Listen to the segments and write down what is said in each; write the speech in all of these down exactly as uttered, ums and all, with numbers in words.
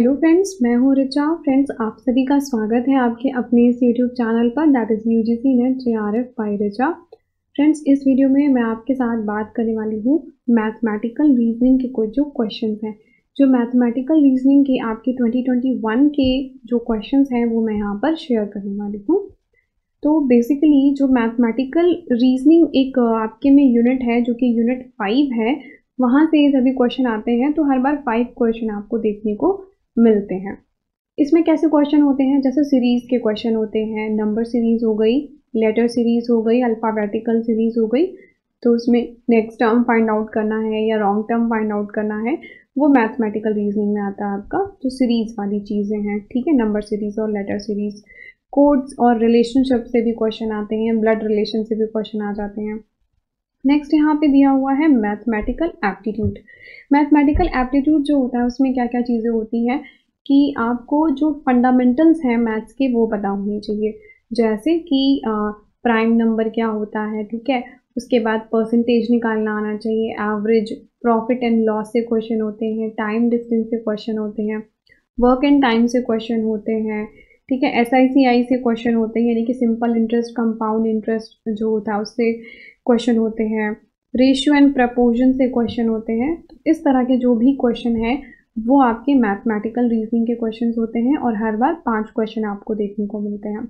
Hello friends, मैं हूँ Richa. Friends, आप सभी का स्वागत है आपके अपने इस यूट्यूब चैनल पर, that is UGC NET JRF by Richa. Friends, इस वीडियो में मैं आपके साथ बात करने वाली हूँ मैथमेटिकल रीजनिंग के कुछ जो क्वेश्चन हैं, जो मैथमेटिकल रीजनिंग के आपके ट्वेंटी ट्वेंटी वन के जो क्वेश्चन हैं वो मैं यहाँ पर शेयर करने वाली हूँ। तो बेसिकली जो मैथमेटिकल रीजनिंग एक आपके में यूनिट है जो कि यूनिट फाइव है, वहाँ से ये सभी क्वेश्चन आते हैं। तो हर बार फाइव क्वेश्चन आपको देखने को मिलते हैं। इसमें कैसे क्वेश्चन होते हैं, जैसे सीरीज़ के क्वेश्चन होते हैं, नंबर सीरीज़ हो गई, लेटर सीरीज़ हो गई, अल्फ़ाबेटिकल सीरीज़ हो गई। तो उसमें नेक्स्ट टर्म फाइंड आउट करना है या रॉन्ग टर्म फाइंड आउट करना है, वो मैथमेटिकल रीजनिंग में आता है आपका, जो सीरीज़ वाली चीज़ें हैं। ठीक है, नंबर सीरीज़ और लेटर सीरीज़। कोड्स और रिलेशनशिप से भी क्वेश्चन आते हैं, ब्लड रिलेशन से भी क्वेश्चन आ जाते हैं। नेक्स्ट यहाँ पे दिया हुआ है मैथमेटिकल एप्टीट्यूड। मैथमेटिकल एप्टीट्यूड जो होता है उसमें क्या क्या चीज़ें होती हैं कि आपको जो फंडामेंटल्स हैं मैथ्स के वो पता होने चाहिए, जैसे कि प्राइम नंबर क्या होता है, ठीक है, उसके बाद परसेंटेज निकालना आना चाहिए, एवरेज, प्रॉफिट एंड लॉस से क्वेश्चन होते हैं, टाइम डिस्टेंस से क्वेश्चन होते हैं, वर्क एंड टाइम से क्वेश्चन होते हैं, ठीक है, एस आई सी आई से क्वेश्चन होते हैं, यानी कि सिंपल इंटरेस्ट, कंपाउंड इंटरेस्ट जो होता है उससे क्वेश्चन होते हैं, रेशियो एंड प्रपोजन से क्वेश्चन होते हैं। तो इस तरह के जो भी क्वेश्चन हैं वो आपके मैथमेटिकल रीजनिंग के क्वेश्चंस होते हैं और हर बार पांच क्वेश्चन आपको देखने को मिलते हैं।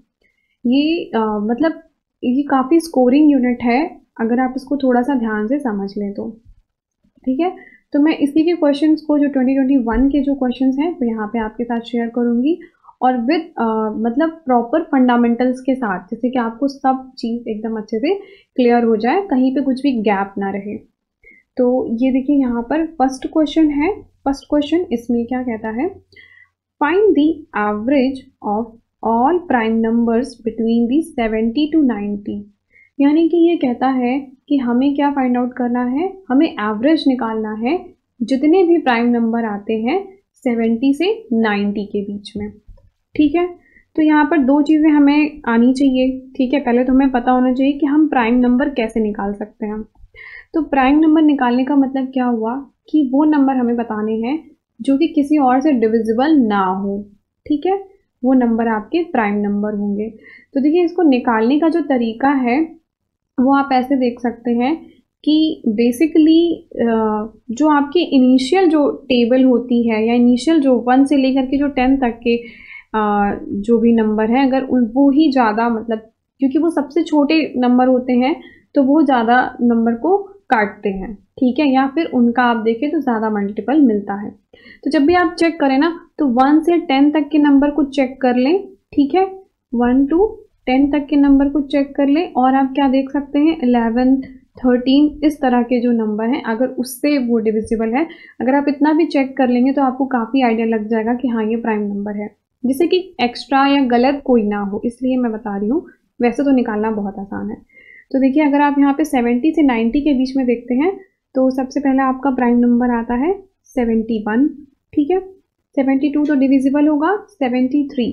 ये आ, मतलब ये काफ़ी स्कोरिंग यूनिट है अगर आप इसको थोड़ा सा ध्यान से समझ लें तो। ठीक है, तो मैं इसी के क्वेश्चंस को जो ट्वेंटी ट्वेंटी वन के जो क्वेश्चंस हैं वो यहाँ पे आपके साथ शेयर करूँगी, और विद uh, मतलब प्रॉपर फंडामेंटल्स के साथ, जैसे कि आपको सब चीज़ एकदम अच्छे से क्लियर हो जाए, कहीं पे कुछ भी गैप ना रहे। तो ये देखिए यहाँ पर फर्स्ट क्वेश्चन है। फर्स्ट क्वेश्चन इसमें क्या कहता है, find the average of all prime numbers between the seventy to ninety. यानी कि ये कहता है कि हमें क्या फाइंड आउट करना है, हमें एवरेज निकालना है जितने भी प्राइम नंबर आते हैं सेवेंटी से नाइन्टी के बीच में। ठीक है, तो यहाँ पर दो चीज़ें हमें आनी चाहिए। ठीक है, पहले तो हमें पता होना चाहिए कि हम प्राइम नंबर कैसे निकाल सकते हैं। तो प्राइम नंबर निकालने का मतलब क्या हुआ कि वो नंबर हमें बताने हैं जो कि किसी और से डिविजिबल ना हो। ठीक है, वो नंबर आपके प्राइम नंबर होंगे। तो देखिए, इसको निकालने का जो तरीका है वो आप ऐसे देख सकते हैं कि बेसिकली जो आपके इनिशियल जो टेबल होती है या इनिशियल जो वन से लेकर के जो टेन तक के आ, जो भी नंबर है, अगर वो ही ज़्यादा, मतलब क्योंकि वो सबसे छोटे नंबर होते हैं तो वो ज़्यादा नंबर को काटते हैं। ठीक है, या फिर उनका आप देखें तो ज़्यादा मल्टीपल मिलता है। तो जब भी आप चेक करें ना, तो वन से टेन तक के नंबर को चेक कर लें। ठीक है, वन टू टेन तक के नंबर को चेक कर लें, और आप क्या देख सकते हैं, इलेवन, थर्टीन, इस तरह के जो नंबर हैं अगर उससे वो डिविजिबल है, अगर आप इतना भी चेक कर लेंगे तो आपको काफ़ी आइडिया लग जाएगा कि हाँ ये प्राइम नंबर है, जिससे कि एक्स्ट्रा या गलत कोई ना हो, इसलिए मैं बता रही हूँ। वैसे तो निकालना बहुत आसान है। तो देखिए, अगर आप यहाँ पे सेवेंटी से नाइन्टी के बीच में देखते हैं तो सबसे पहला आपका प्राइम नंबर आता है सेवेंटी वन। ठीक है, सेवेंटी टू तो डिविजिबल होगा, सेवेंटी थ्री,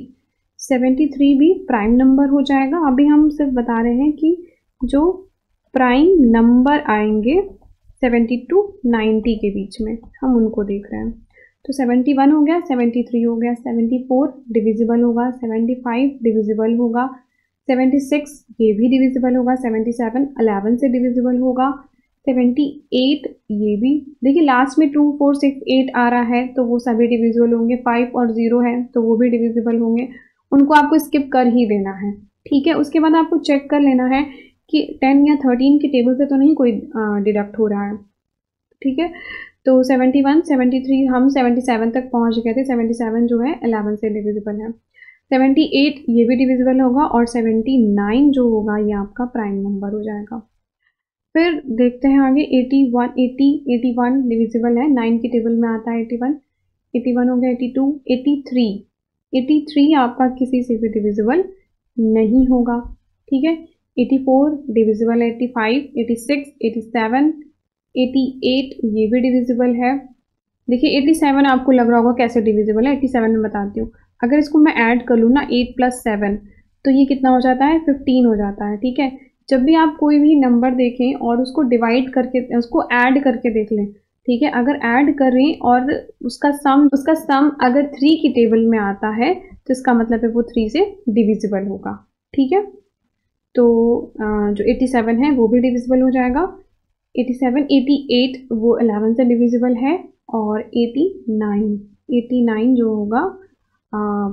सेवेंटी थ्री भी प्राइम नंबर हो जाएगा। अभी हम सिर्फ बता रहे हैं कि जो प्राइम नंबर आएंगे सेवेंटी टू नाइन्टी के बीच में, हम उनको देख रहे हैं। तो सेवेंटी वन हो गया, सेवेंटी थ्री हो गया, सेवेंटी फोर डिविजिबल होगा, सेवेंटी फाइव डिविजिबल होगा, सेवेंटी सिक्स ये भी डिविजिबल होगा, सेवेंटी सेवन इलेवन से डिविजिबल होगा, सेवेंटी एट ये भी, देखिए लास्ट में टू, फोर, सिक्स, एट आ रहा है तो वो सभी डिविजिबल होंगे, फाइव और ज़ीरो है तो वो भी डिविजिबल होंगे, उनको आपको स्किप कर ही देना है। ठीक है, उसके बाद आपको चेक कर लेना है कि टेन या थर्टीन के टेबल से तो नहीं कोई डिडक्ट हो रहा है। ठीक है, तो सेवेंटी वन, सेवेंटी थ्री, हम सेवेंटी सेवन तक पहुंच गए थे, सेवेंटी सेवन जो है इलेवन से डिविजिबल है, सेवेंटी एट ये भी डिविजिबल होगा, और सेवेंटी नाइन जो होगा ये आपका प्राइम नंबर हो जाएगा। फिर देखते हैं आगे, eighty one, eighty, eighty one divisible है, नाइन के टेबल में आता है एटी वन, एटी वन हो गया, eighty two, eighty three, eighty three आपका किसी से भी डिविजिबल नहीं होगा। ठीक है, एटी फोर डिविजिबल है, eighty five, eighty six, eighty seven, eighty eight ये भी डिविजिबल है। देखिए एटी सेवन आपको लग रहा होगा कैसे डिविजिबल है, एटी सेवन में बताती हूँ। अगर इसको मैं ऐड कर लूँ ना, एट प्लस सेवन, तो ये कितना हो जाता है, फिफ्टीन हो जाता है। ठीक है, जब भी आप कोई भी नंबर देखें और उसको डिवाइड करके, उसको ऐड करके देख लें, ठीक है, अगर ऐड करें और उसका सम उसका सम अगर थ्री की टेबल में आता है तो इसका मतलब है वो थ्री से डिविजिबल होगा। ठीक है, तो जो सत्तासी है वो भी डिविजिबल हो जाएगा। सत्तासी, अट्ठासी वो ग्यारह से डिविजिबल है और नवासी, नवासी जो होगा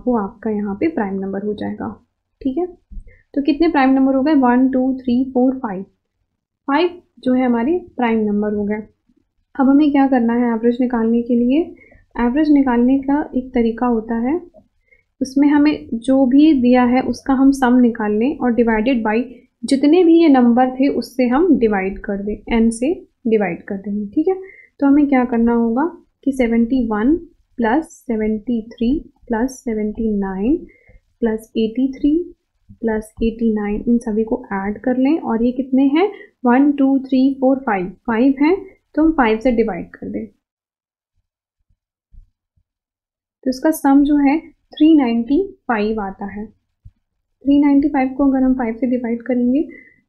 वो आपका यहाँ पे प्राइम नंबर हो जाएगा। ठीक है, तो कितने प्राइम नंबर हो गए? One two three four five, five जो है हमारे प्राइम नंबर हो गए। अब हमें क्या करना है एवरेज निकालने के लिए? एवरेज निकालने का एक तरीका होता है, उसमें हमें जो भी दिया है उसका हम सम निकाल लें और डिवाइडेड बाय जितने भी ये नंबर थे उससे हम डिवाइड कर दें, एन से डिवाइड कर देंगे। ठीक है, तो हमें क्या करना होगा कि seventy one plus seventy three plus seventy nine plus eighty three plus eighty nine इन सभी को ऐड कर लें और ये कितने हैं? One two three four five, five हैं तो हम फाइव से डिवाइड कर दें। तो इसका सम जो है तीन सौ पचानवे आता है। तीन सौ पचानवे को अगर हम फाइव से डिवाइड करेंगे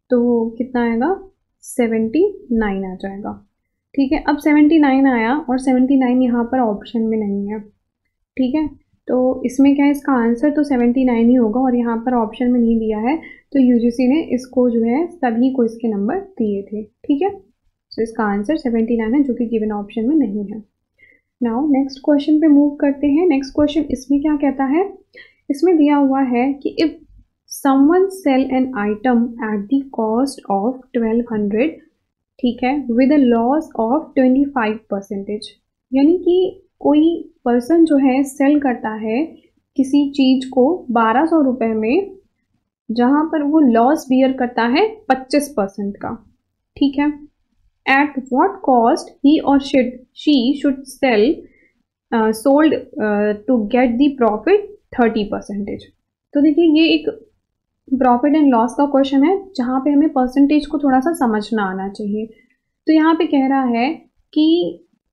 तो कितना आएगा? उन्यासी आ जाएगा। ठीक है, अब उन्यासी आया और उन्यासी यहाँ पर ऑप्शन में नहीं है। ठीक है, तो इसमें क्या है, इसका आंसर तो उन्यासी ही होगा और यहाँ पर ऑप्शन में नहीं दिया है, तो यूजीसी ने इसको जो है सभी को इसके नंबर दिए थे। ठीक है, तो so, इसका आंसर उन्यासी है जो कि गिवन ऑप्शन में नहीं है। नाउ नेक्स्ट क्वेश्चन पे मूव करते हैं। नेक्स्ट क्वेश्चन इसमें क्या कहता है? इसमें दिया हुआ है कि if someone sell an item at the cost of twelve hundred, ठीक है, with a loss of twenty five percentage, यानी कि कोई पर्सन जो है सेल करता है किसी चीज़ को बारह सौ रुपये में, जहाँ पर वो लॉस बियर करता है पच्चीस परसेंट का। ठीक है, At what cost he or should she should sell uh, sold uh, to get the profit thirty percentage. तो देखिए ये एक प्रॉफिट एंड लॉस का क्वेश्चन है जहाँ पे हमें परसेंटेज को थोड़ा सा समझना आना चाहिए। तो यहाँ पे कह रहा है कि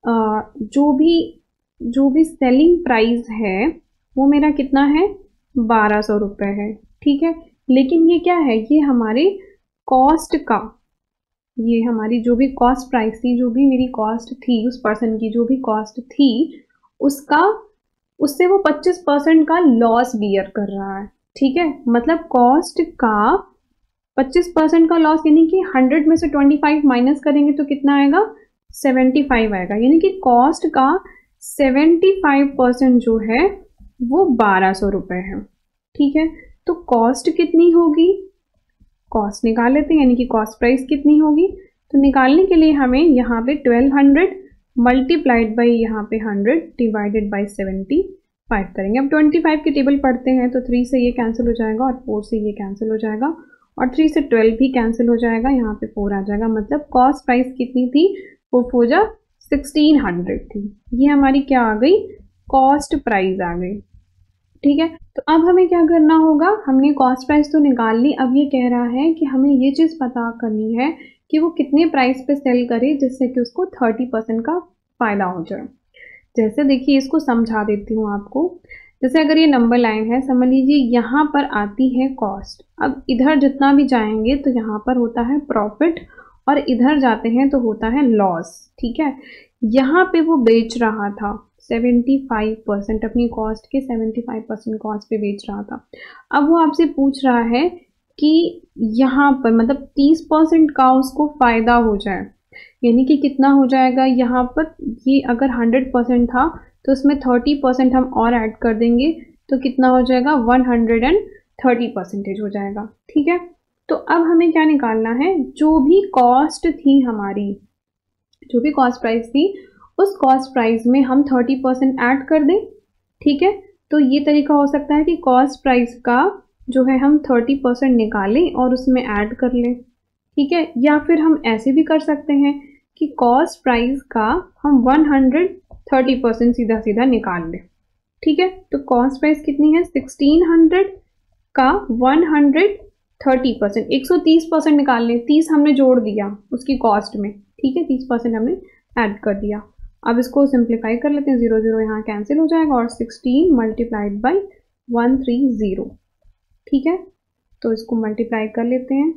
uh, जो भी जो भी सेलिंग प्राइस है वो मेरा कितना है? बारह सौ रुपये है। ठीक है, लेकिन ये क्या है? ये हमारे कॉस्ट का, ये हमारी जो भी कॉस्ट प्राइस थी, जो भी मेरी कॉस्ट थी, उस पर्सन की जो भी कॉस्ट थी, उसका उससे वो पच्चीस परसेंट का लॉस बियर कर रहा है। ठीक है, मतलब कॉस्ट का पच्चीस परसेंट का लॉस, यानी कि हंड्रेड में से पच्चीस माइनस करेंगे तो कितना आएगा? पचहत्तर आएगा। यानी कि कॉस्ट का पचहत्तर परसेंट जो है वो बारह सौ रुपये है। ठीक है, तो कॉस्ट कितनी होगी? कॉस्ट निकाल लेते हैं, यानी कि कॉस्ट प्राइस कितनी होगी? तो निकालने के लिए हमें यहाँ पे ट्वेल्व हंड्रेड मल्टीप्लाइड बाई यहाँ पे hundred divided by seventy five करेंगे। अब पच्चीस की टेबल पढ़ते हैं तो थ्री से ये कैंसिल हो जाएगा और फोर से ये कैंसिल हो जाएगा और थ्री से ट्वेल्व भी कैंसिल हो जाएगा, यहाँ पे फोर आ जाएगा। मतलब कॉस्ट प्राइस कितनी थी? वो फोर जा सिक्सटीन हंड्रेड थी। ये हमारी क्या आ गई? कॉस्ट प्राइस आ गई। ठीक है, तो अब हमें क्या करना होगा? हमने कॉस्ट प्राइस तो निकाल ली, अब ये कह रहा है कि हमें ये चीज़ पता करनी है कि वो कितने प्राइस पे सेल करे जिससे कि उसको तीस परसेंट का फ़ायदा हो जाए। जैसे देखिए इसको समझा देती हूँ आपको। जैसे अगर ये नंबर लाइन है, समझ लीजिए यहाँ पर आती है कॉस्ट, अब इधर जितना भी जाएंगे तो यहाँ पर होता है प्रॉफिट और इधर जाते हैं तो होता है लॉस। ठीक है, यहाँ पे वो बेच रहा था पचहत्तर परसेंट अपनी कॉस्ट के, पचहत्तर परसेंट कॉस्ट पे बेच रहा था। अब वो आपसे पूछ रहा है कि यहाँ पर मतलब तीस परसेंट का उसको फ़ायदा हो जाए, यानी कि कितना हो जाएगा यहाँ पर? ये अगर सौ परसेंट था तो उसमें तीस परसेंट हम और ऐड कर देंगे तो कितना हो जाएगा? एक सौ तीस परसेंटेज हो जाएगा। ठीक है, तो अब हमें क्या निकालना है? जो भी कॉस्ट थी हमारी, जो भी कॉस्ट प्राइस थी, उस कॉस्ट प्राइस में हम तीस परसेंट ऐड कर दें। ठीक है, तो ये तरीका हो सकता है कि कॉस्ट प्राइस का जो है हम तीस परसेंट निकालें और उसमें ऐड कर लें। ठीक है, या फिर हम ऐसे भी कर सकते हैं कि कॉस्ट प्राइस का हम एक सौ तीस परसेंट सीधा सीधा निकाल लें। ठीक है, तो कॉस्ट प्राइस कितनी है? सोलह सौ का एक सौ तीस परसेंट, एक सौ तीस परसेंट निकाल लें। तीस हमने जोड़ दिया उसकी कॉस्ट में। ठीक है, तीस परसेंट हमने ऐड कर दिया। अब इसको सिंप्लीफाई कर लेते हैं, जीरो जीरो यहाँ कैंसिल हो जाएगा और सोलह multiplied by one three zero. ठीक है, तो इसको मल्टीप्लाई कर लेते हैं,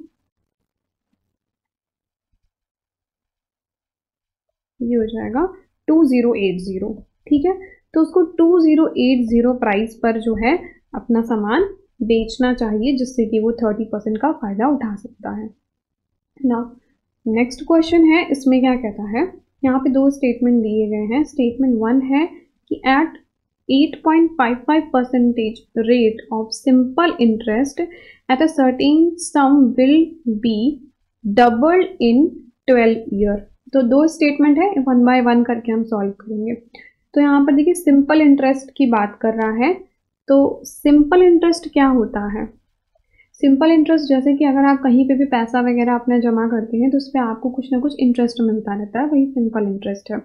ये हो जाएगा टू ज़ीरो एट ज़ीरो, ठीक है। तो उसको two zero eight zero price पर जो है अपना सामान बेचना चाहिए जिससे कि वो थर्टी परसेंट का फ़ायदा उठा सकता है ना। नेक्स्ट क्वेश्चन है, इसमें क्या कहता है, यहाँ पे दो स्टेटमेंट दिए गए हैं। स्टेटमेंट वन है कि at eight point five five percentage rate of simple interest at a certain sum will be double in twelve year. तो दो स्टेटमेंट है, वन बाय वन करके हम सॉल्व करेंगे। तो यहाँ पर देखिए सिंपल इंटरेस्ट की बात कर रहा है, तो सिंपल इंटरेस्ट क्या होता है। सिंपल इंटरेस्ट जैसे कि अगर आप कहीं पे भी पैसा वगैरह अपना जमा करते हैं तो उस पर आपको कुछ ना कुछ इंटरेस्ट मिलता रहता है, वही सिंपल इंटरेस्ट है।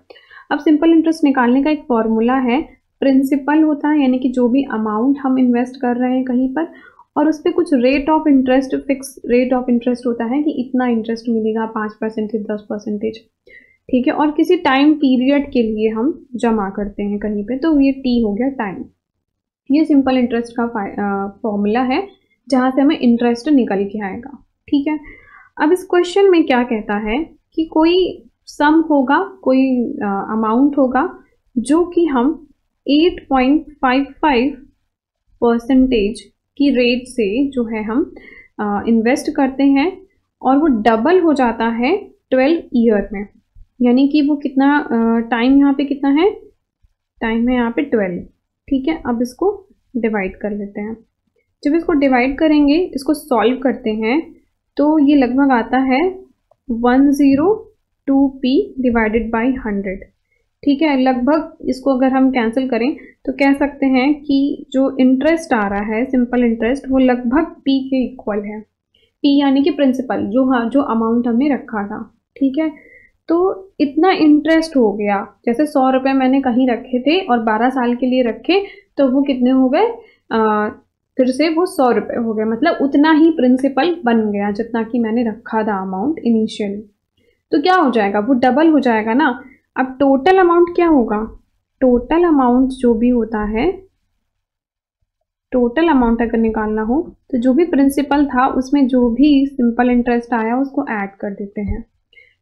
अब सिंपल इंटरेस्ट निकालने का एक फॉर्मूला है, प्रिंसिपल होता है यानी कि जो भी अमाउंट हम इन्वेस्ट कर रहे हैं कहीं पर, और उस पर कुछ rate of interest, fix rate of interest होता है कि इतना इंटरेस्ट मिलेगा, पाँच परसेंटेज दस परसेंटेज, ठीक है। और किसी टाइम पीरियड के लिए हम जमा करते हैं कहीं पर, तो ये टी हो गया टाइम। ये सिंपल इंटरेस्ट का फॉर्मूला है जहाँ से हमें इंटरेस्ट निकल के आएगा, ठीक है। अब इस क्वेश्चन में क्या कहता है कि कोई सम होगा, कोई अमाउंट होगा जो कि हम eight point five five percentage की रेट से जो है हम इन्वेस्ट करते हैं और वो डबल हो जाता है ट्वेल्व ईयर में। यानी कि वो कितना टाइम, यहाँ पे कितना है टाइम है यहाँ पे ट्वेल्व, ठीक है। अब इसको डिवाइड कर लेते हैं। जब इसको डिवाइड करेंगे, इसको सॉल्व करते हैं, तो ये लगभग आता है one zero two P divided by hundred, ठीक है। लगभग इसको अगर हम कैंसिल करें तो कह सकते हैं कि जो इंटरेस्ट आ रहा है सिंपल इंटरेस्ट वो लगभग पी के इक्वल है। पी यानी कि प्रिंसिपल, जो हाँ जो अमाउंट हमने रखा था, ठीक है। तो इतना इंटरेस्ट हो गया, जैसे सौ रुपये मैंने कहीं रखे थे और बारह साल के लिए रखे, तो वो कितने हो गए, फिर से वो सौ रुपये हो गए। मतलब उतना ही प्रिंसिपल बन गया जितना कि मैंने रखा था अमाउंट इनिशियली। तो क्या हो जाएगा, वो डबल हो जाएगा ना। अब टोटल अमाउंट क्या होगा, टोटल अमाउंट जो भी होता है, टोटल अमाउंट अगर निकालना हो तो जो भी प्रिंसिपल था उसमें जो भी सिंपल इंटरेस्ट आया उसको ऐड कर देते हैं,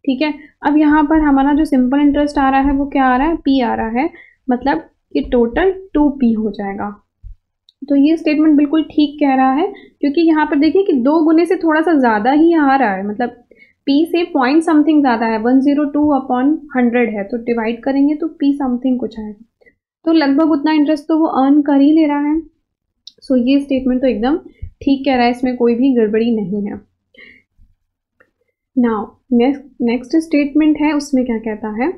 ठीक है। अब यहाँ पर हमारा जो सिंपल इंटरेस्ट आ रहा है वो क्या आ रहा है, पी आ रहा है, मतलब कि टोटल टू पी हो जाएगा। तो ये स्टेटमेंट बिल्कुल ठीक कह रहा है, क्योंकि यहाँ पर देखिए कि दो गुने से थोड़ा सा ज़्यादा ही आ रहा है, मतलब पी से पॉइंट समथिंग ज़्यादा है, one zero two upon hundred है, तो डिवाइड करेंगे तो पी समथिंग कुछ आएगा। तो लगभग उतना इंटरेस्ट तो वो अर्न कर ही ले रहा है। सो so, ये स्टेटमेंट तो एकदम ठीक कह रहा है, इसमें कोई भी गड़बड़ी नहीं है। नाउ नेक्स्ट नेक्स्ट स्टेटमेंट है, उसमें क्या कहता है,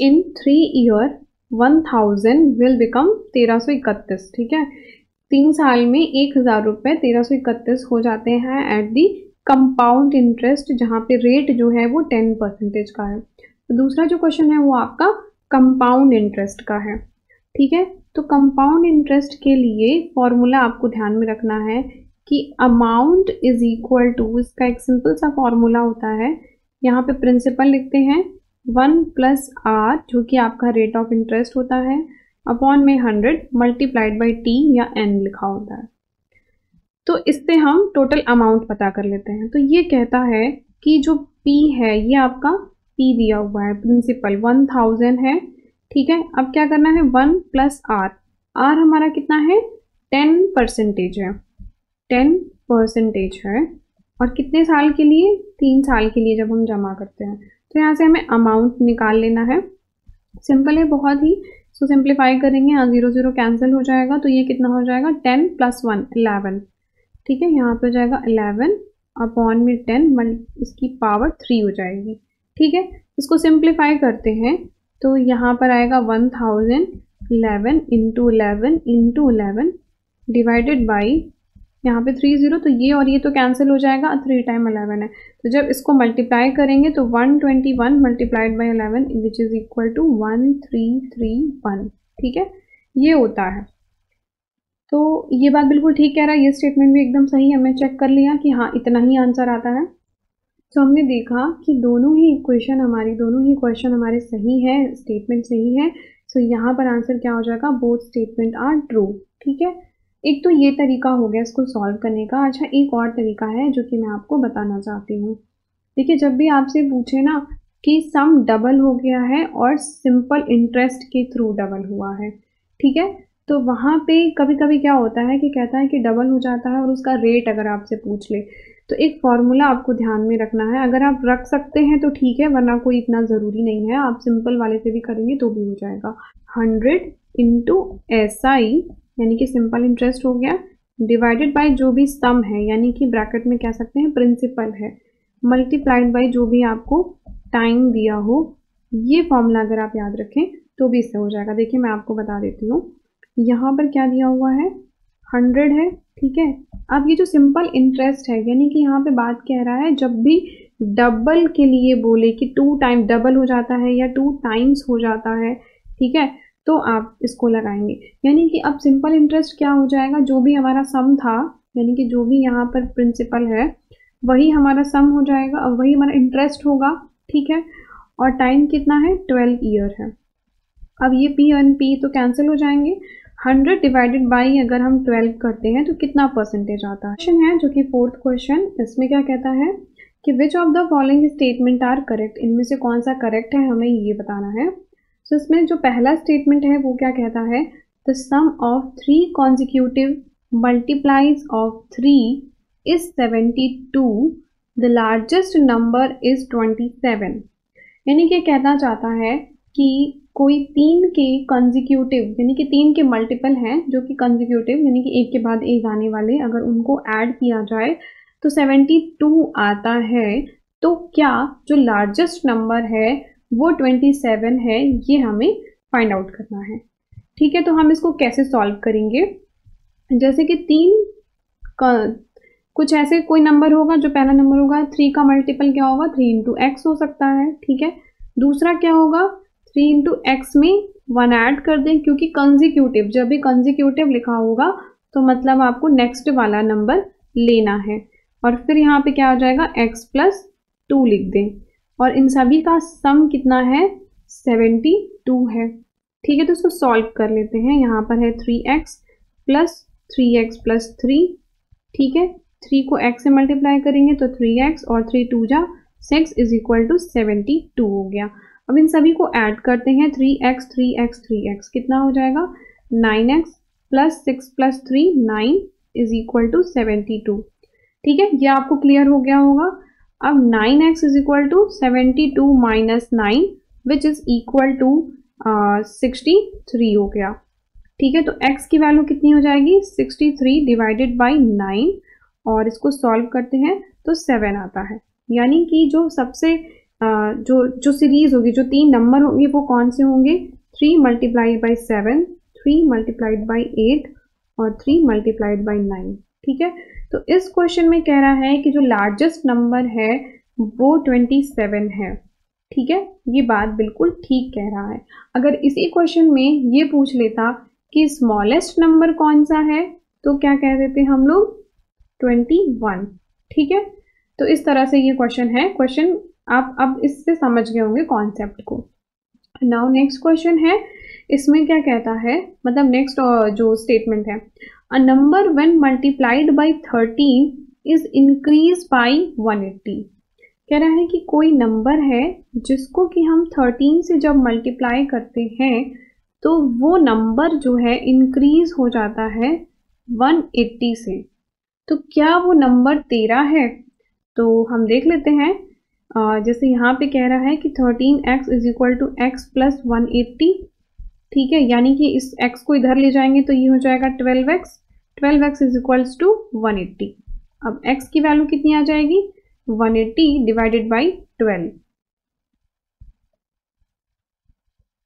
in three year one thousand will become तेरह सौ इकतीस, ठीक है। तीन साल में एक हज़ार रुपये तेरह सौ इकतीस हो जाते हैं एट दी कंपाउंड इंटरेस्ट, जहाँ पे रेट जो है वो टेन परसेंटेज का है। तो दूसरा जो क्वेश्चन है वो आपका कंपाउंड इंटरेस्ट का है, ठीक है। तो कंपाउंड इंटरेस्ट के लिए फॉर्मूला आपको ध्यान में रखना है कि अमाउंट इज इक्वल टू, इसका एक सिंपल सा फॉर्मूला होता है, यहाँ पे प्रिंसिपल लिखते हैं वन प्लस आर जो कि आपका रेट ऑफ इंटरेस्ट होता है अपॉन में हंड्रेड मल्टीप्लाइड बाई टी या एन लिखा होता है। तो इससे हम टोटल अमाउंट पता कर लेते हैं। तो ये कहता है कि जो पी है ये आपका पी दिया हुआ है, प्रिंसिपल वन थाउजेंड है, ठीक है। अब क्या करना है, वन प्लस आर, आर हमारा कितना है टेन परसेंटेज है, टेन परसेंटेज है, और कितने साल के लिए, तीन साल के लिए जब हम जमा करते हैं। तो यहाँ से हमें अमाउंट निकाल लेना है, सिंपल है बहुत ही। सो so, सिंप्लीफाई करेंगे, यहाँ जीरो जीरो कैंसिल हो जाएगा, तो ये कितना हो जाएगा टेन प्लस वन इलेवन, ठीक है। यहाँ पे हो जाएगा इलेवन अपॉन में टेन मल्टी इसकी पावर थ्री हो जाएगी, ठीक है। इसको सिंप्लीफाई करते हैं तो यहाँ पर आएगा one thousand eleven into eleven into eleven divided by यहाँ पे थ्री जीरो, तो ये और ये तो कैंसिल हो जाएगा, थ्री टाइम इलेवन है। तो जब इसको मल्टीप्लाई करेंगे तो one twenty one multiplied by eleven which is equal to one three three one, ठीक है। ये होता है, तो ये बात बिल्कुल ठीक कह रहा है, ये स्टेटमेंट भी एकदम सही, हमने चेक कर लिया कि हाँ इतना ही आंसर आता है। तो हमने देखा कि दोनों ही इक्वेशन हमारी, दोनों ही क्वेश्चन हमारे सही है, स्टेटमेंट सही है। सो यहाँ पर आंसर क्या हो जाएगा, बोथ स्टेटमेंट आर ट्रू, ठीक है। एक तो ये तरीका हो गया इसको सॉल्व करने का। अच्छा, एक और तरीका है जो कि मैं आपको बताना चाहती हूँ। देखिए, जब भी आपसे पूछे ना कि सम डबल हो गया है और सिंपल इंटरेस्ट के थ्रू डबल हुआ है, ठीक है। तो वहाँ पे कभी कभी क्या होता है कि कहता है कि डबल हो जाता है और उसका रेट अगर आपसे पूछ ले, तो एक फार्मूला आपको ध्यान में रखना है। अगर आप रख सकते हैं तो ठीक है, वरना कोई इतना ज़रूरी नहीं है, आप सिंपल वाले से भी करेंगे तो भी हो जाएगा। हंड्रेड इंटू एस आई यानी कि सिंपल इंटरेस्ट हो गया, डिवाइडेड बाय जो भी सम है यानी कि ब्रैकेट में कह सकते हैं प्रिंसिपल है, मल्टीप्लाइड बाई जो भी आपको टाइम दिया हो। ये फार्मूला अगर आप याद रखें तो भी इससे हो जाएगा। देखिए मैं आपको बता देती हूँ, यहाँ पर क्या दिया हुआ है, हंड्रेड है, ठीक है। अब ये जो सिंपल इंटरेस्ट है यानी कि यहाँ पे बात कह रहा है जब भी डबल के लिए बोले कि टू टाइम डबल हो जाता है या टू टाइम्स हो जाता है, ठीक है, तो आप इसको लगाएंगे। यानी कि अब सिंपल इंटरेस्ट क्या हो जाएगा, जो भी हमारा सम था यानी कि जो भी यहाँ पर प्रिंसिपल है वही हमारा सम हो जाएगा और वही हमारा इंटरेस्ट होगा, ठीक है। और टाइम कितना है, ट्वेल्व ईयर है। अब ये पी एन पी तो कैंसिल हो जाएंगे। हंड्रेड डिवाइडेड बाई अगर हम ट्वेल्व करते हैं तो कितना परसेंटेज आता है। क्वेश्चन है जो कि फोर्थ क्वेश्चन, इसमें क्या कहता है कि which of the following statement are correct, इनमें से कौन सा करेक्ट है हमें ये बताना है। तो so, इसमें जो पहला स्टेटमेंट है वो क्या कहता है, the sum of three consecutive multiplies of three is seventy two, the largest number is twenty seven. यानी कि कहना चाहता है कि कोई तीन के कंजिक्यूटिव यानी कि तीन के मल्टीपल हैं जो कि कंजिक्यूटिव यानी कि एक के बाद एक आने वाले, अगर उनको ऐड किया जाए तो सेवेंटी टू आता है। तो क्या जो लार्जेस्ट नंबर है वो ट्वेंटी सेवन है, ये हमें फाइंड आउट करना है, ठीक है। तो हम इसको कैसे सॉल्व करेंगे, जैसे कि तीन का कुछ ऐसे कोई नंबर होगा, जो पहला नंबर होगा थ्री का मल्टीपल क्या होगा, थ्री इंटू एक्स हो सकता है, ठीक है। दूसरा क्या होगा, थ्री इंटू एक्स में वन ऐड कर दें, क्योंकि कंजिक्यूटिव जब भी कंजिक्यूटिव लिखा होगा तो मतलब आपको नेक्स्ट वाला नंबर लेना है। और फिर यहाँ पे क्या हो जाएगा, x प्लस टू लिख दें और इन सभी का सम कितना है, सेवेंटी टू है, ठीक है। तो इसको सॉल्व कर लेते हैं। यहाँ पर है three X plus three X plus three, ठीक है। थ्री को x से मल्टीप्लाई करेंगे तो थ्री एक्स और थ्री टू जा six is equal to seventy two हो गया। अब इन सभी को ऐड करते हैं, three X three X three X कितना हो जाएगा, nine X plus six plus three nine is equal to seventy two, ठीक है। ये आपको क्लियर हो गया होगा। अब nine X is equal to seventy two minus nine which is equal to sixty three हो गया, ठीक है। तो x की वैल्यू कितनी हो जाएगी, sixty three divided by nine, और इसको सॉल्व करते हैं तो सेवन आता है। यानी कि जो सबसे Uh, जो जो सीरीज़ होगी, जो तीन नंबर होंगे वो कौन से होंगे, three multiplied by seven, three multiplied by eight और थ्री मल्टीप्लाइड बाई नाइन, ठीक है। तो इस क्वेश्चन में कह रहा है कि जो लार्जेस्ट नंबर है वो ट्वेंटी सेवन है, ठीक है। ये बात बिल्कुल ठीक कह रहा है। अगर इसी क्वेश्चन में ये पूछ लेता कि स्मॉलेस्ट नंबर कौन सा है तो क्या कह देते हम लोग, ट्वेंटी वन, ठीक है। तो इस तरह से ये क्वेश्चन है। क्वेश्चन आप अब इससे समझ गए होंगे कॉन्सेप्ट को। नाउ नेक्स्ट क्वेश्चन है, इसमें क्या कहता है, मतलब नेक्स्ट जो स्टेटमेंट है, a number when multiplied by thirteen is increase by one eighty. कह रहा है कि कोई नंबर है जिसको कि हम थर्टीन से जब मल्टीप्लाई करते हैं तो वो नंबर जो है इंक्रीज हो जाता है वन एटी से। तो क्या वो नंबर तेरह है, तो हम देख लेते हैं। Uh, जैसे यहाँ पे कह रहा है कि thirteen x is equal to x plus one eighty, ठीक है। यानी कि इस x को इधर ले जाएंगे तो ये हो जाएगा twelve x, twelve x is equals to one eighty. अब x की वैल्यू कितनी आ जाएगी, one eighty divided by twelve,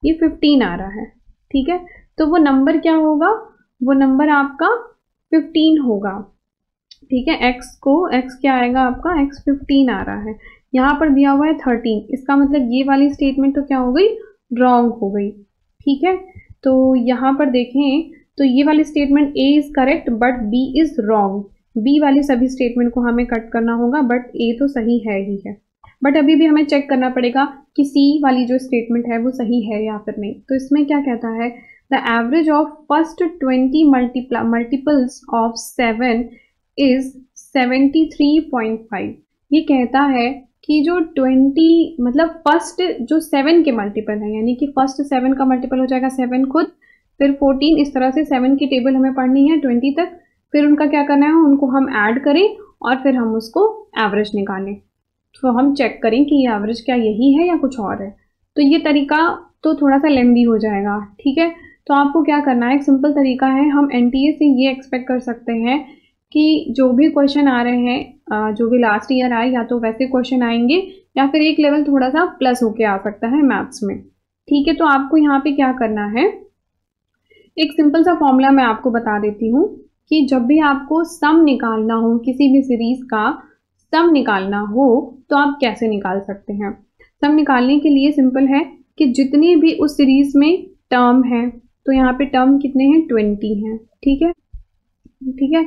ये फिफ्टीन आ रहा है, ठीक है। तो वो नंबर क्या होगा, वो नंबर आपका फिफ्टीन होगा, ठीक है। x को x क्या आएगा आपका, x फिफ्टीन आ रहा है। यहाँ पर दिया हुआ है थर्टीन, इसका मतलब ये वाली स्टेटमेंट तो क्या हो गई, रॉन्ग हो गई, ठीक है। तो यहाँ पर देखें तो ये वाली statement A is correct but B is wrong. B वाली सभी स्टेटमेंट को हमें कट करना होगा, बट ए तो सही है ही है। बट अभी भी हमें चेक करना पड़ेगा कि सी वाली जो स्टेटमेंट है वो सही है या फिर नहीं। तो इसमें क्या कहता है, the average of first twenty multipla multiples of seven is seventy three point five. ये कहता है कि जो ट्वेंटी मतलब फर्स्ट जो सेवन के मल्टीपल है, यानी कि फर्स्ट सेवन का मल्टीपल हो जाएगा सेवन खुद, फिर फोर्टीन, इस तरह से सेवन की टेबल हमें पढ़नी है ट्वेंटी तक। फिर उनका क्या करना है, उनको हम ऐड करें और फिर हम उसको एवरेज निकालें। तो हम चेक करें कि ये एवरेज क्या यही है या कुछ और है। तो ये तरीका तो थोड़ा सा लेंदी हो जाएगा, ठीक है। तो आपको क्या करना है, एक सिंपल तरीका है। हम एन टी ए से ये एक्सपेक्ट कर सकते हैं कि जो भी क्वेश्चन आ रहे हैं, जो भी लास्ट ईयर आए, या तो वैसे क्वेश्चन आएंगे या फिर एक लेवल थोड़ा सा प्लस होके आ सकता है मैथ्स में, ठीक है। तो आपको यहाँ पे क्या करना है, एक सिंपल सा फॉर्मूला मैं आपको बता देती हूँ कि जब भी आपको सम निकालना हो, किसी भी सीरीज का सम निकालना हो, तो आप कैसे निकाल सकते हैं। सम निकालने के लिए सिंपल है कि जितने भी उस सीरीज में टर्म हैं, तो यहाँ पे टर्म कितने हैं, ट्वेंटी हैं, ठीक है ठीक है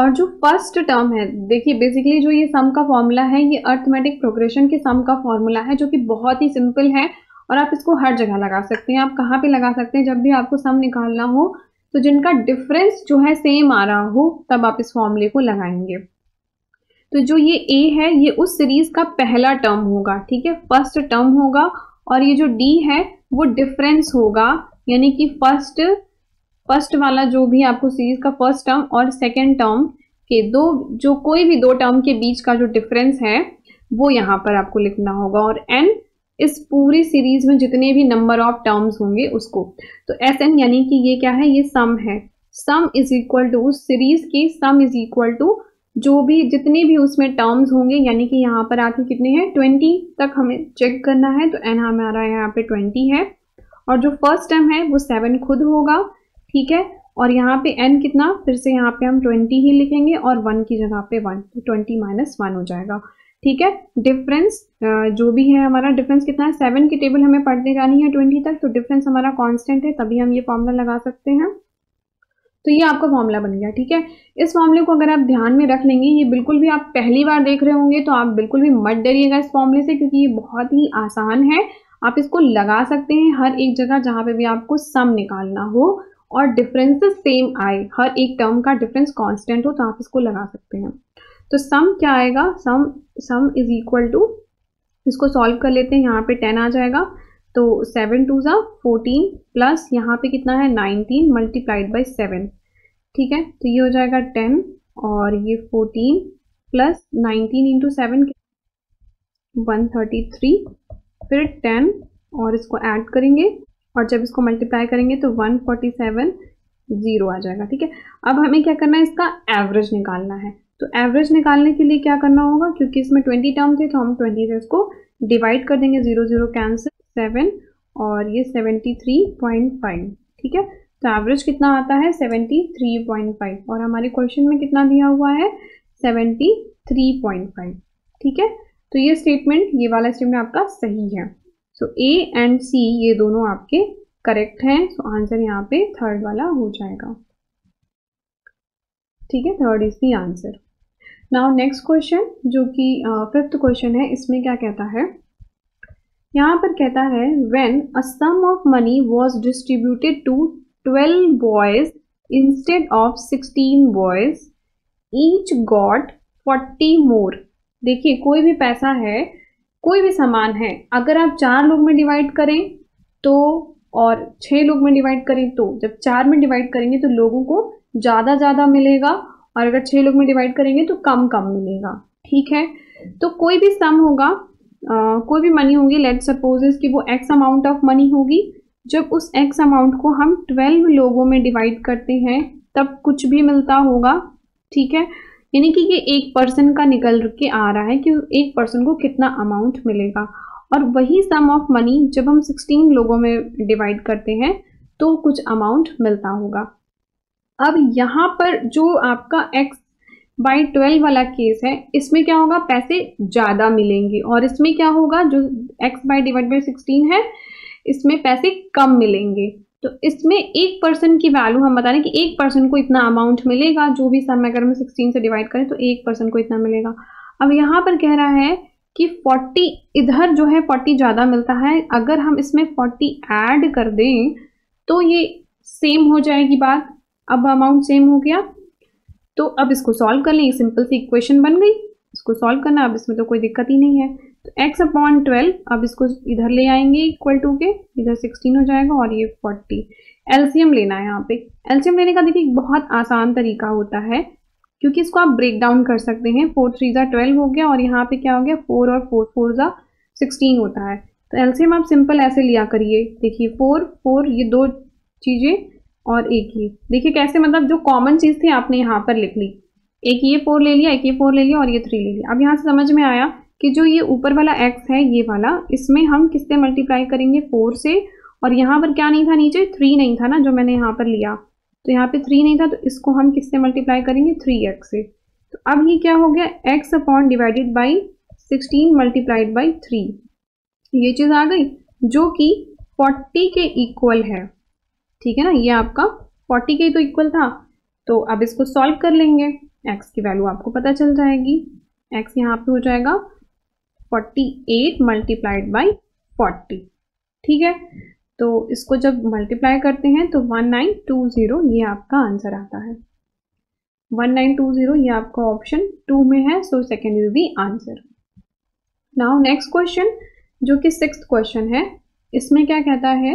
और जो फर्स्ट टर्म है, देखिए बेसिकली जो ये सम का फॉर्मूला है, ये अर्थमेटिक प्रोग्रेशन के सम का फॉर्मूला है, जो कि बहुत ही सिंपल है और आप इसको हर जगह लगा सकते हैं। आप कहाँ पे लगा सकते हैं, जब भी आपको सम निकालना हो तो जिनका डिफरेंस जो है सेम आ रहा हो, तब आप इस फॉर्मूले को लगाएंगे। तो जो ये ए है, ये उस सीरीज का पहला टर्म होगा, ठीक है, फर्स्ट टर्म होगा। और ये जो डी है वो डिफरेंस होगा, यानी कि फर्स्ट फर्स्ट वाला जो भी आपको सीरीज का फर्स्ट टर्म और सेकेंड टर्म के दो, जो कोई भी दो टर्म के बीच का जो डिफरेंस है, वो यहाँ पर आपको लिखना होगा। और एन इस पूरी सीरीज में जितने भी नंबर ऑफ टर्म्स होंगे उसको। तो एस एन यानी कि ये क्या है, ये सम है। सम इज इक्वल टू उस सीरीज के, सम इज इक्वल टू जो भी जितने भी उसमें टर्म्स होंगे, यानी कि यहाँ पर आके कितने हैं, ट्वेंटी तक हमें चेक करना है। तो एन हमारा यहाँ पे ट्वेंटी है, और जो फर्स्ट टर्म है वो सेवन खुद होगा, ठीक है। और यहाँ पे एन कितना, फिर से यहाँ पे हम ट्वेंटी ही लिखेंगे और वन की जगह पे वन, तो ट्वेंटी माइनस वन हो जाएगा, ठीक है। डिफरेंस जो भी है हमारा, डिफरेंस कितना है, सेवन की टेबल हमें पढ़ने जानी है ट्वेंटी तक, तो डिफरेंस हमारा कांस्टेंट है, तभी हम ये फॉर्मूला लगा सकते हैं। तो ये आपका फॉर्मूला बन गया, ठीक है। इस फॉर्मूले को अगर आप ध्यान में रख लेंगे, ये बिल्कुल भी आप पहली बार देख रहे होंगे तो आप बिल्कुल भी मत डरिएगा इस फॉर्मूले से, क्योंकि ये बहुत ही आसान है। आप इसको लगा सकते हैं हर एक जगह जहाँ पे भी आपको सम निकालना हो और डिफरेंसेस सेम आए, हर एक टर्म का डिफरेंस कांस्टेंट हो, तो आप इसको लगा सकते हैं। तो सम क्या आएगा, sum sum is equal to, इसको सॉल्व कर लेते हैं, यहाँ पे टेन आ जाएगा। तो सेवन टू ज़ा फोर्टीन प्लस यहाँ पे कितना है नाइनटीन मल्टीप्लाइड बाई सेवन, ठीक है। तो ये हो जाएगा टेन और ये fourteen plus nineteen into seven one thirty three, फिर टेन और इसको ऐड करेंगे और जब इसको मल्टीप्लाई करेंगे तो वन फोर्टी सेवन जीरो आ जाएगा, ठीक है। अब हमें क्या करना है, इसका एवरेज निकालना है। तो एवरेज निकालने के लिए क्या करना होगा, क्योंकि इसमें ट्वेंटी टर्म थे तो हम ट्वेंटी से इसको डिवाइड कर देंगे, जीरो जीरो कैंसिल, सेवन और ये सेवेंटी थ्री पॉइंट फाइव, ठीक है। तो एवरेज कितना आता है, सेवेंटी थ्री पॉइंट फाइव, और हमारे क्वेश्चन में कितना दिया हुआ है, सेवेंटी थ्री पॉइंट फाइव, ठीक है। तो ये स्टेटमेंट, ये वाला स्टेटमेंट आपका सही है। सो ए एंड सी ये दोनों आपके करेक्ट हैं। सो so, आंसर यहाँ पे थर्ड वाला हो जाएगा, ठीक है, third is the answer. Now next question, जो कि फिफ्थ क्वेश्चन है, इसमें क्या कहता है, यहाँ पर कहता है when a sum of money was distributed to twelve boys instead of sixteen boys, each got forty more. देखिए कोई भी पैसा है, कोई भी सामान है, अगर आप चार लोग में डिवाइड करें तो और छः लोग में डिवाइड करें तो, जब चार में डिवाइड करेंगे तो लोगों को ज़्यादा ज़्यादा मिलेगा, और अगर छः लोग में डिवाइड करेंगे तो कम कम मिलेगा, ठीक है। तो कोई भी सम होगा, आ, कोई भी मनी होगी, लेट सपोजेस कि वो एक्स अमाउंट ऑफ मनी होगी, जब उस एक्स अमाउंट को हम ट्वेल्व लोगों में डिवाइड करते हैं तब कुछ भी मिलता होगा, ठीक है। यानी कि ये एक पर्सन का निकल के आ रहा है कि एक पर्सन को कितना अमाउंट मिलेगा, और वही सम ऑफ मनी जब हम सिक्सटीन लोगों में डिवाइड करते हैं तो कुछ अमाउंट मिलता होगा। अब यहाँ पर जो आपका x बाई ट्वेल्व वाला केस है, इसमें क्या होगा, पैसे ज़्यादा मिलेंगे, और इसमें क्या होगा, जो x by divide by sixteen है, इसमें पैसे कम मिलेंगे। तो इसमें एक पर्सन की वैल्यू हम बता रहे हैं कि एक पर्सन को इतना अमाउंट मिलेगा, जो भी सम अगर हम सिक्सटीन से डिवाइड करें तो एक पर्सन को इतना मिलेगा। अब यहाँ पर कह रहा है कि फोर्टी, इधर जो है फोर्टी ज़्यादा मिलता है, अगर हम इसमें फोर्टी ऐड कर दें तो ये सेम हो जाएगी बात। अब अमाउंट सेम हो गया, तो अब इसको सॉल्व कर लें, सिंपल सी इक्वेशन बन गई, इसको सॉल्व करना, अब इसमें तो कोई दिक्कत ही नहीं है। एक्स अपॉन ट्वेल्व, अब इसको इधर ले आएंगे इक्वल टू के, इधर सिक्सटीन हो जाएगा और ये फोर्टी। एलसीएम लेना है यहाँ पे। एलसीएम लेने का देखिए एक बहुत आसान तरीका होता है क्योंकि इसको आप ब्रेक डाउन कर सकते हैं। फोर थ्री ज़ा ट्वेल्व हो गया और यहाँ पे क्या हो गया फोर और फोर फोर ज़ा सिक्सटीन होता है। तो एलसीएम आप सिंपल ऐसे लिया करिए, देखिए फोर फोर ये दो चीज़ें और एक ये, देखिए कैसे मतलब जो कॉमन चीज़ थी आपने यहाँ पर लिख ली, एक ये फोर ले लिया, एक ये फोर ले लिया और ये थ्री ले लिया। अब यहाँ से समझ में आया कि जो ये ऊपर वाला एक्स है ये वाला, इसमें हम किससे मल्टीप्लाई करेंगे फोर से, और यहाँ पर क्या नहीं था नीचे थ्री नहीं था ना जो मैंने यहाँ पर लिया, तो यहाँ पे थ्री नहीं था तो इसको हम किससे मल्टीप्लाई करेंगे थ्री एक्स से। तो अब ये क्या हो गया x upon divided by sixteen multiplied by three, ये चीज़ आ गई जो कि फोर्टी के इक्वल है, ठीक है ना। ये आपका फोर्टी के तो इक्वल था, तो अब इसको सॉल्व कर लेंगे, एक्स की वैल्यू आपको पता चल जाएगी। एक्स यहाँ पे हो जाएगा forty eight multiplied by forty, ठीक है। तो इसको जब मल्टीप्लाई करते हैं तो नाइनटीन ट्वेंटी ये आपका आंसर आता है। नाइनटीन ट्वेंटी ये आपका ऑप्शन टू में है, so second is the answer. Now next question जो कि सिक्स्थ क्वेश्चन है, इसमें क्या कहता है,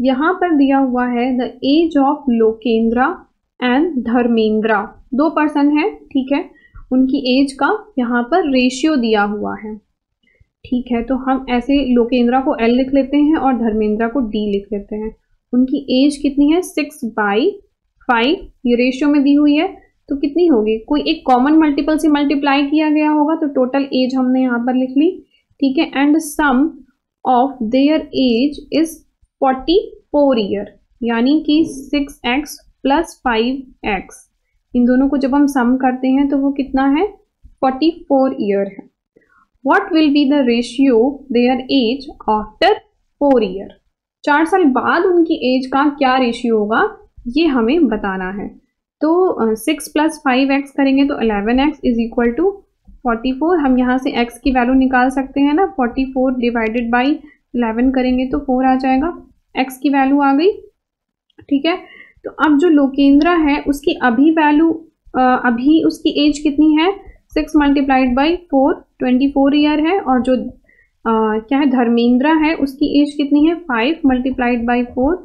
यहाँ पर दिया हुआ है the age of Lokendra and Dharmendra, दो पर्सन है, ठीक है, उनकी एज का यहाँ पर रेशियो दिया हुआ है, ठीक है। तो हम ऐसे लोकेंद्रा को एल लिख लेते हैं और धर्मेंद्रा को डी लिख लेते हैं। उनकी एज कितनी है सिक्स बाई फाइव, ये रेशियो में दी हुई है, तो कितनी होगी, कोई एक कॉमन मल्टीपल से मल्टीप्लाई किया गया होगा, तो टोटल एज हमने यहाँ पर लिख ली, ठीक है। And sum of their age is forty four year, यानी कि six x plus five x, इन दोनों को जब हम सम करते हैं तो वो कितना है फोर्टी फोर ईयर है। What will be the ratio their age after four year, चार साल बाद उनकी एज का क्या रेशियो होगा ये हमें बताना है। तो सिक्स प्लस फाइव एक्स करेंगे तो eleven x is equal to forty four, हम यहाँ से x की वैल्यू निकाल सकते हैं ना, forty four divided by eleven करेंगे तो फोर आ जाएगा, x की वैल्यू आ गई, ठीक है। तो अब जो लोकेंद्रा है उसकी अभी वैल्यू अभी उसकी एज कितनी है six multiplied by four twenty four year है, और जो आ, क्या है धर्मेंद्रा है उसकी एज कितनी है five multiplied by four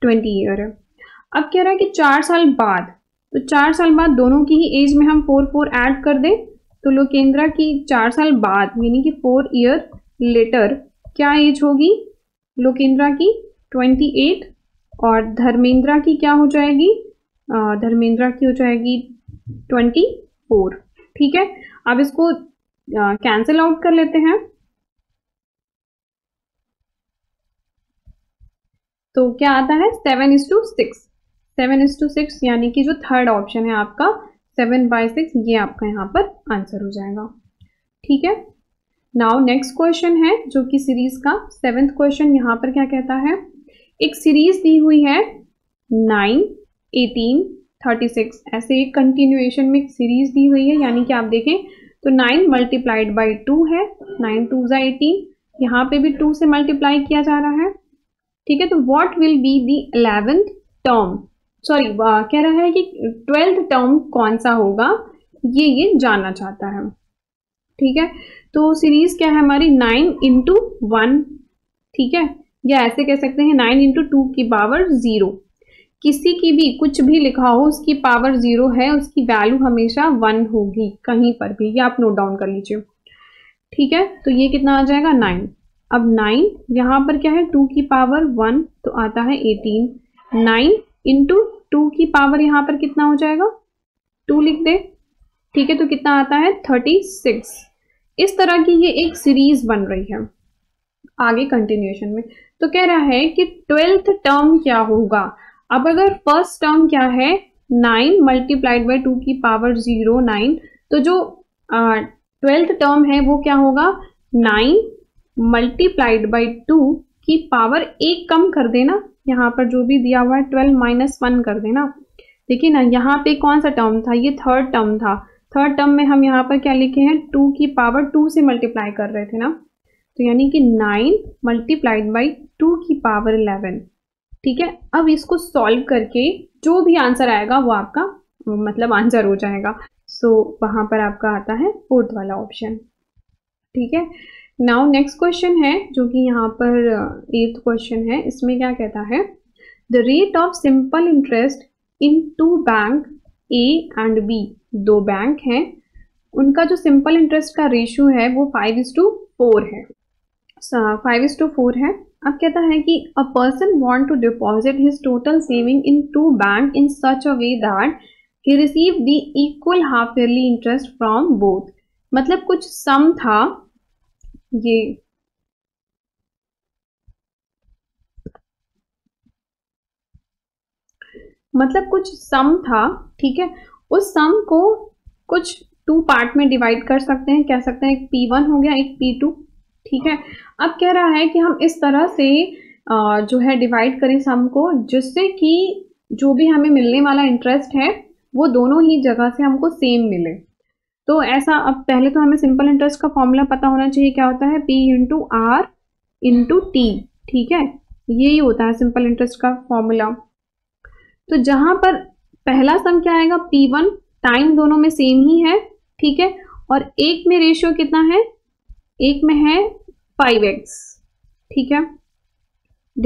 twenty year है। अब कह रहा है कि चार साल बाद, तो चार साल बाद दोनों की ही एज में हम फोर फोर ऐड कर दें, तो लोकेंद्रा की चार साल बाद यानी कि फोर ईयर लेटर क्या एज होगी लोकेंद्रा की ट्वेंटी एट, और धर्मेंद्रा की क्या हो जाएगी, धर्मेंद्रा की हो जाएगी ट्वेंटी फोर, ठीक है। अब इसको कैंसिल आउट कर लेते हैं, तो क्या आता है seven is to six, seven is to six यानी कि जो थर्ड ऑप्शन है आपका सेवन बाई सिक्स, ये आपका यहाँ पर आंसर हो जाएगा, ठीक है। नाउ नेक्स्ट क्वेश्चन है जो कि सीरीज का सेवेंथ क्वेश्चन, यहाँ पर क्या कहता है, एक सीरीज दी हुई है नाइन एटीन थर्टी सिक्स, ऐसे एक कंटिन्यूएशन में एक सीरीज दी हुई है, यानी कि आप देखें तो नाइन मल्टीप्लाइड बाई टू है, नाइन टू ज़ा एटीन, यहाँ पे भी टू से मल्टीप्लाई किया जा रहा है, ठीक है। तो what will be the eleventh term, sorry कह रहा है कि ट्वेल्थ टर्म कौन सा होगा ये ये जानना चाहता है, ठीक है। तो सीरीज क्या है हमारी नाइन इंटू वन, ठीक है, या ऐसे कह सकते हैं नाइन इंटू टू की पावर ज़ीरो, किसी की भी कुछ भी लिखा हो उसकी पावर ज़ीरो है, उसकी वैल्यू हमेशा वन होगी कहीं पर भी, ये आप नोट डाउन कर लीजिए, ठीक है। तो ये कितना आ जाएगा नाइन, अब नाइन यहाँ पर क्या है टू की पावर वन तो आता है एटीन, नाइन इंटू टू की पावर यहाँ पर कितना हो जाएगा टू लिख दे, ठीक है, तो कितना आता है थर्टी सिक्स। इस तरह की ये एक सीरीज बन रही है आगे कंटिन्यूएशन में। तो कह रहा है कि ट्वेल्थ टर्म क्या होगा, अब अगर फर्स्ट टर्म क्या है नाइन मल्टीप्लाइड बाई टू की पावर जीरो नाइन, तो जो ट्वेल्थ टर्म है वो क्या होगा नाइन मल्टीप्लाइड बाई टू की पावर एक कम कर देना, यहाँ पर जो भी दिया हुआ है ट्वेल्व माइनस वन कर देना। देखिए ना यहाँ पे कौन सा टर्म था, ये थर्ड टर्म था, थर्ड टर्म में हम यहाँ पर क्या लिखे हैं टू की पावर टू से मल्टीप्लाई कर रहे थे ना, तो यानी कि नाइन मल्टीप्लाइड बाई टू की पावर इलेवन, ठीक है। अब इसको सॉल्व करके जो भी आंसर आएगा वो आपका मतलब आंसर हो जाएगा, सो so, वहाँ पर आपका आता है फोर्थ वाला ऑप्शन, ठीक है। नाउ नेक्स्ट क्वेश्चन है जो कि यहाँ पर एथ क्वेश्चन है, इसमें क्या कहता है, the rate of simple interest in two bank A and B, दो बैंक हैं, उनका जो सिंपल इंटरेस्ट का रेशियो है वो फाइव इज टू फोर है, फाइव इज टू फोर है। अब कहता है कि a person want to deposit his total saving in two bank in such a way that he receive the equal half yearly interest from both. मतलब कुछ सम था ये, मतलब कुछ सम था, ठीक है, उस सम को कुछ टू पार्ट में डिवाइड कर सकते हैं, कह सकते हैं एक पी वन हो गया एक पी टू, ठीक है। अब कह रहा है कि हम इस तरह से जो है डिवाइड करें सम को, जिससे कि जो भी हमें मिलने वाला इंटरेस्ट है वो दोनों ही जगह से हमको सेम मिले। तो ऐसा, अब पहले तो हमें सिंपल इंटरेस्ट का फॉर्मूला पता होना चाहिए, क्या होता है, P into R into T, ठीक है, यही होता है सिंपल इंटरेस्ट का फॉर्मूला। तो जहाँ पर पहला सम क्या आएगा, पी वन, टाइम दोनों में सेम ही है, ठीक है, और एक में रेशियो कितना है, एक में है फाइव एक्स, ठीक है,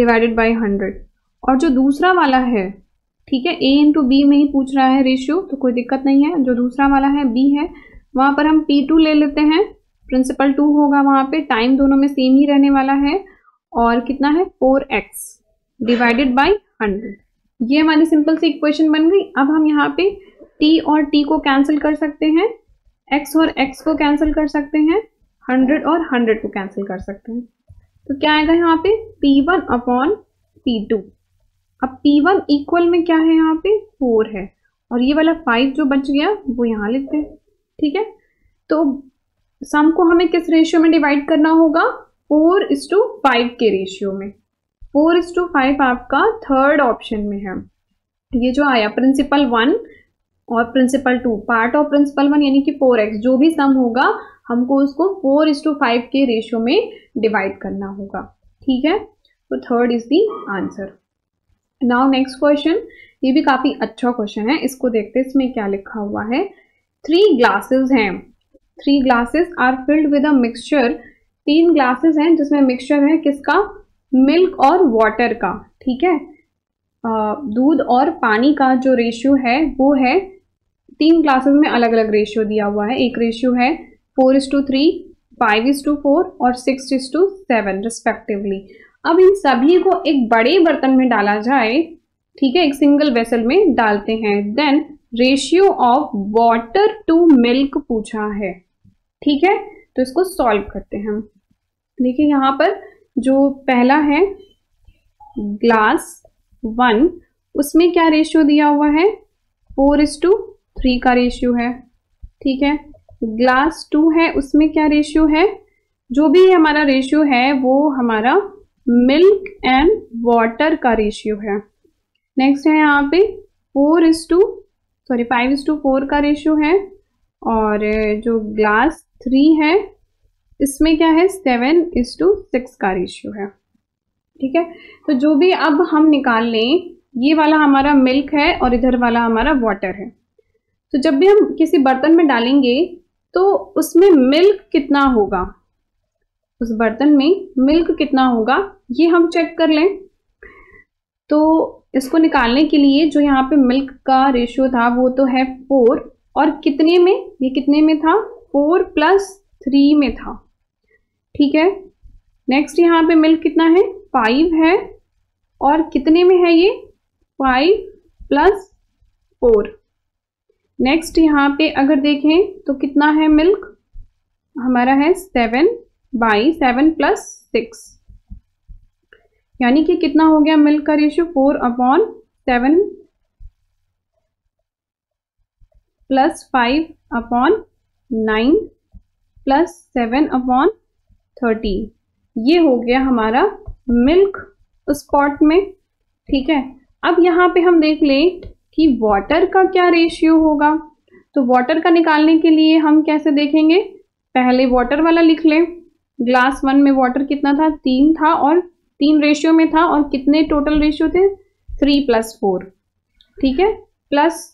डिवाइडेड बाय हंड्रेड। और जो दूसरा वाला है, ठीक है, ए इंटू बी में ही पूछ रहा है रेशियो, तो कोई दिक्कत नहीं है, जो दूसरा वाला है बी है, वहाँ पर हम पी टू ले लेते हैं, प्रिंसिपल टू होगा वहाँ पे, टाइम दोनों में सेम ही रहने वाला है, और कितना है four x divided by hundred. ये हमारी सिंपल सी इक्वेशन बन गई। अब हम यहाँ पे टी और टी को कैंसिल कर सकते हैं, एक्स और एक्स को कैंसिल कर सकते हैं, हंड्रेड और हंड्रेड को कैंसिल कर सकते हैं। तो क्या आएगा यहाँ पे, P one upon P two. अब पी वन इक्वल में क्या है यहाँ पे, फोर है, और ये वाला फाइव जो बच गया वो यहाँ लिखते हैं, ठीक है। तो सम को हमें किस रेशियो में डिवाइड करना होगा, फोर इज टू फाइव के रेशियो में। फोर इज टू फाइव आपका थर्ड ऑप्शन में है। ये जो आया प्रिंसिपल वन और principal two, part of principal one यानी कि फोर एक्स, जो भी सम होगा हमको उसको फोर इज टू फाइव के रेशियो में डिवाइड करना होगा, ठीक है। तो third is the answer. Now next question, ये भी काफ़ी अच्छा क्वेश्चन है, इसको देखते हैं इसमें क्या लिखा हुआ है। थ्री ग्लासेस हैं, three glasses are filled with a mixture, तीन ग्लासेस हैं जिसमें मिक्सचर है किसका, मिल्क और वाटर का, ठीक है, दूध और पानी का जो रेशियो है वो है, तीन ग्लासेस में अलग अलग रेशियो दिया हुआ है, एक रेशियो है four is to three, five is to four और six is to seven respectively. अब इन सभी को एक बड़े बर्तन में डाला जाए, ठीक है, एक सिंगल वेसल में डालते हैं, then ratio of water to milk पूछा है, ठीक है। तो इसको सॉल्व करते हैं हम, देखिए यहाँ पर जो पहला है ग्लास वन, उसमें क्या रेशियो दिया हुआ है, फोर इज टू थ्री का रेशियो है, ठीक है। ग्लास टू है, उसमें क्या रेशियो है, जो भी हमारा रेशियो है वो हमारा मिल्क एंड वाटर का रेशियो है। नेक्स्ट है यहाँ पे four is to sorry five is to four का रेशियो है, और जो ग्लास थ्री है इसमें क्या है, सेवन इज टू सिक्स का रेशियो है, ठीक है। तो जो भी अब हम निकाल लें, ये वाला हमारा मिल्क है और इधर वाला हमारा वाटर है। तो जब भी हम किसी बर्तन में डालेंगे तो उसमें मिल्क कितना होगा, उस बर्तन में मिल्क कितना होगा ये हम चेक कर लें। तो इसको निकालने के लिए जो यहाँ पे मिल्क का रेशियो था वो तो है फोर, और कितने में, ये कितने में था, फोर प्लस थ्री में था, ठीक है। नेक्स्ट यहाँ पे मिल्क कितना है, फाइव है, और कितने में है ये, फाइव प्लस फोर। नेक्स्ट यहाँ पे अगर देखें तो कितना है मिल्क हमारा, है seven by seven plus six, यानी कि कितना हो गया मिल्क का ratio, four upon seven plus five upon nine plus seven upon thirty, ये हो गया हमारा मिल्क उस पॉट में, ठीक है। अब यहाँ पे हम देख लें कि वाटर का क्या रेशियो होगा, तो वाटर का निकालने के लिए हम कैसे देखेंगे, पहले वाटर वाला लिख लें। ग्लास वन में वाटर कितना था, तीन था, और तीन रेशियो में था, और कितने टोटल रेशियो थे, थ्री प्लस फोर, ठीक है, प्लस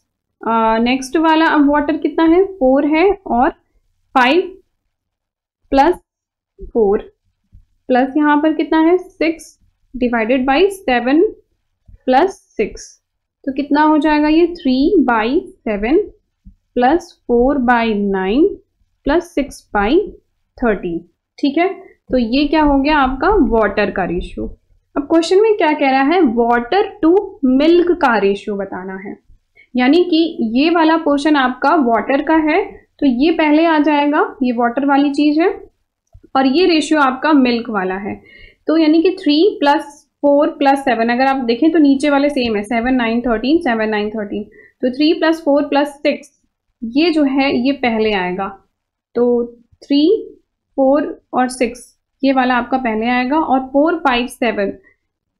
नेक्स्ट वाला अब वाटर कितना है, फोर है, और फाइव प्लस फोर प्लस यहाँ पर कितना है six divided by seven plus six, तो कितना हो जाएगा ये three by seven plus four by nine plus six by thirty. ठीक है, तो ये क्या हो गया आपका वाटर का रेशियो। अब क्वेश्चन में क्या कह रहा है, वाटर टू मिल्क का रेशियो बताना है, यानी कि ये वाला पोर्शन आपका वाटर का है तो ये पहले आ जाएगा, ये वाटर वाली चीज़ है, और ये रेशियो आपका मिल्क वाला है। तो यानी कि three plus four plus seven, अगर आप देखें तो नीचे वाले सेम है, seven nine thirteen seven nine thirteen, तो three plus four plus six ये जो है ये पहले आएगा, तो थ्री फोर और सिक्स ये वाला आपका पहले आएगा, और four five seven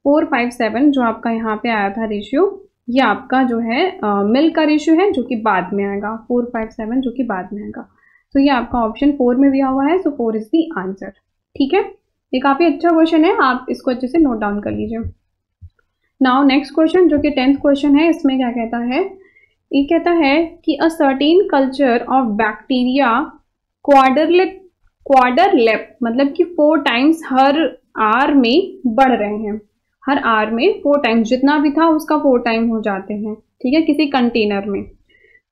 four five seven जो आपका यहाँ पे आया था रेशियो, ये आपका जो है मिल्क का रेशियो है जो कि बाद में आएगा, फोर फाइव सेवन जो कि बाद में आएगा। तो ये आपका ऑप्शन फोर में दिया हुआ है, so four is the answer. ठीक है, ये काफ़ी अच्छा क्वेश्चन है, आप इसको अच्छे से नोट डाउन कर लीजिए। नाउ नेक्स्ट क्वेश्चन जो कि टेंथ क्वेश्चन है, इसमें क्या कहता है, ये कहता है कि a certain culture of bacteria quadruplet quarter lap मतलब कि फोर टाइम्स हर आर में बढ़ रहे हैं, हर आर में फोर टाइम्स, जितना भी था उसका फोर टाइम हो जाते हैं। ठीक है, किसी कंटेनर में,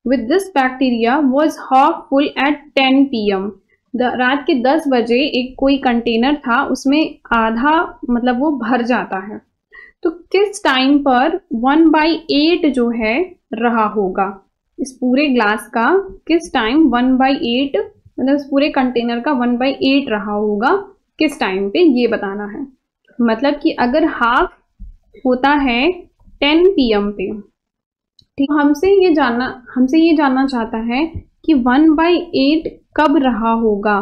with this bacteria was half full at ten P M, रात के दस बजे एक कोई कंटेनर था उसमें आधा मतलब वो भर जाता है, तो किस टाइम पर वन बाई एट जो है रहा होगा इस पूरे ग्लास का, किस टाइम वन बाई एट मतलब इस पूरे कंटेनर का वन बाई एट रहा होगा, किस टाइम पे ये बताना है। मतलब कि अगर हाफ होता है टेन पी एम पे, ठीक, हमसे ये जानना हमसे ये जानना चाहता है कि वन बाई एट कब रहा होगा,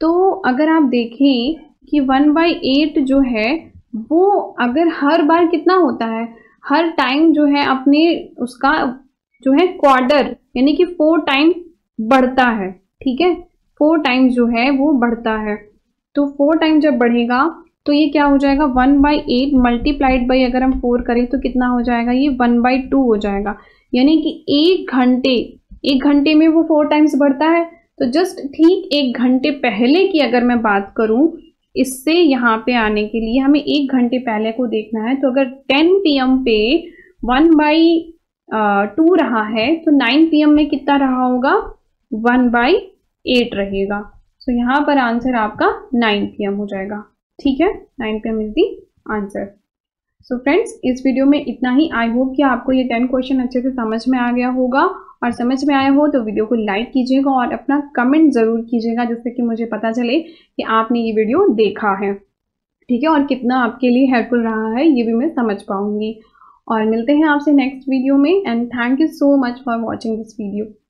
तो अगर आप देखें कि वन बाई एट जो है वो अगर हर बार कितना होता है, हर टाइम जो है अपने उसका जो है क्वार्टर यानी कि फोर टाइम बढ़ता है। ठीक है, फोर टाइम जो है वो बढ़ता है, तो फोर टाइम जब बढ़ेगा तो ये क्या हो जाएगा, one by eight multiplied by अगर हम फोर करें तो कितना हो जाएगा, ये वन बाई टू हो जाएगा, यानी कि एक घंटे एक घंटे में वो फोर टाइम्स बढ़ता है। तो जस्ट ठीक एक घंटे पहले की अगर मैं बात करूं, इससे यहाँ पे आने के लिए हमें एक घंटे पहले को देखना है, तो अगर टेन पी एम पे वन बाई टू रहा है तो नाइन पी एम में कितना रहा होगा, वन बाई एट रहेगा। सो so, यहाँ पर आंसर आपका नाइन पी एम हो जाएगा। ठीक है, nine P M is the answer. So friends, इस वीडियो में इतना ही। आई होप कि आपको ये टेन क्वेश्चन अच्छे से समझ में आ गया होगा, और समझ में आया हो तो वीडियो को लाइक कीजिएगा और अपना कमेंट ज़रूर कीजिएगा, जिससे कि मुझे पता चले कि आपने ये वीडियो देखा है। ठीक है, और कितना आपके लिए हेल्पफुल रहा है ये भी मैं समझ पाऊँगी। और मिलते हैं आपसे नेक्स्ट वीडियो में, and thank you so much for watching this video.